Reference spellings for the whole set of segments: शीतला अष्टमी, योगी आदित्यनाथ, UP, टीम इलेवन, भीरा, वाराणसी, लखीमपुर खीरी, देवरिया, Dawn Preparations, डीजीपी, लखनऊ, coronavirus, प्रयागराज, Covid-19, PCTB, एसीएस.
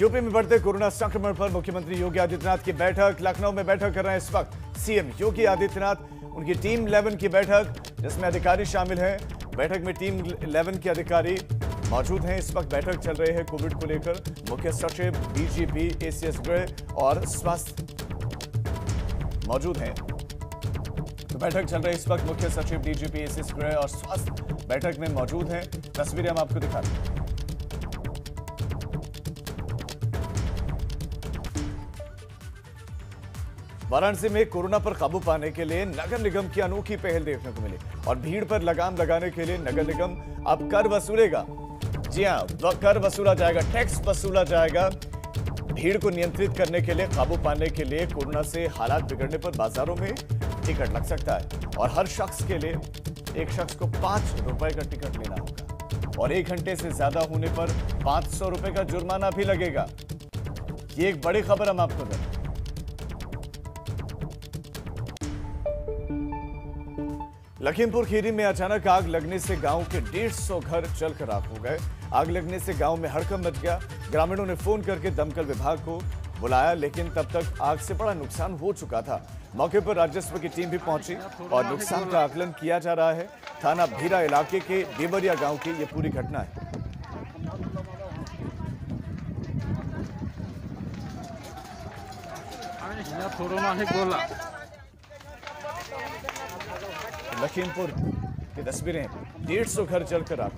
UP में बढ़ते corona संक्रमण पर मुख्यमंत्री योगी आदित्यनाथ की बैठक। लखनऊ में बैठक कर रहे हैं इस वक्त सीएम योगी आदित्यनाथ, उनकी टीम इलेवन की बैठक जिसमें अधिकारी शामिल हैं। बैठक में टीम इलेवन के अधिकारी मौजूद हैं। इस वक्त बैठक चल रही है कोविड को लेकर। मुख्य सचिव, डीजीपी, एसीएस गृह और स्वास्थ्य मौजूद हैं। तो बैठक चल रही है इस वक्त, मुख्य सचिव, डीजीपी, एसीएस गृह और स्वास्थ्य बैठक में मौजूद हैं। तस्वीरें हम आपको दिखा रहे हैं। वाराणसी में कोरोना पर काबू पाने के लिए नगर निगम की अनोखी पहल देखने को मिली और भीड़ पर लगाम लगाने के लिए नगर निगम अब कर वसूलेगा। जी हां, कर वसूला जाएगा, टैक्स वसूला जाएगा। भीड़ को नियंत्रित करने के लिए, काबू पाने के लिए, कोरोना से हालात बिगड़ने पर बाजारों में टिकट लग सकता है और हर शख्स के लिए एक शख्स को 5 रुपए का टिकट लेना होगा और 1 घंटे से ज्यादा होने पर 500 रुपए का जुर्माना भी लगेगा। ये एक बड़ी खबर हम आपको दें। लखीमपुर खीरी में अचानक आग लगने से गांव के 150 घर जलकर राख हो गए। आग लगने से गांव में हड़कंप मच गया। ग्रामीणों ने फोन करके दमकल विभाग को बुलाया, लेकिन तब तक आग से बड़ा नुकसान हो चुका था। मौके पर राजस्व की टीम भी पहुंची और नुकसान का आकलन किया जा रहा है। थाना भीरा इलाके के देवरिया गाँव की ये पूरी घटना है। लखीमपुर की तस्वीरें, 150 घर जलकर राख।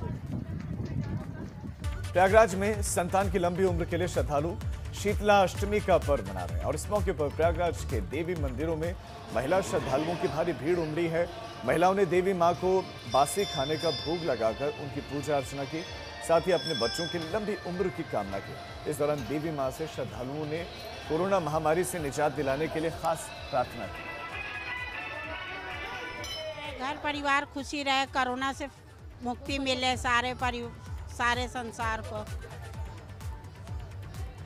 प्रयागराज में संतान की लंबी उम्र के लिए श्रद्धालु शीतला अष्टमी का पर्व मना रहे हैं और इस मौके पर प्रयागराज के देवी मंदिरों में महिला श्रद्धालुओं की भारी भीड़ उमड़ी है। महिलाओं ने देवी मां को बासी खाने का भोग लगाकर उनकी पूजा अर्चना की, साथ ही अपने बच्चों की लंबी उम्र की कामना की। इस दौरान देवी मां से श्रद्धालुओं ने कोरोना महामारी से निजात दिलाने के लिए खास प्रार्थना की। घर परिवार खुशी रहे, कोरोना से मुक्ति मिले सारे संसार को।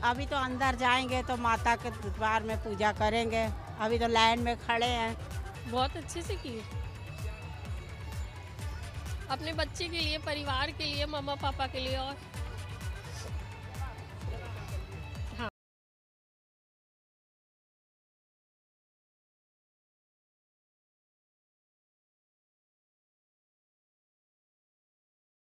अभी तो अंदर जाएंगे तो माता के द्वार में पूजा करेंगे। अभी तो लाइन में खड़े हैं। बहुत अच्छे से किए, अपने बच्चे के लिए, परिवार के लिए, मम्मा पापा के लिए और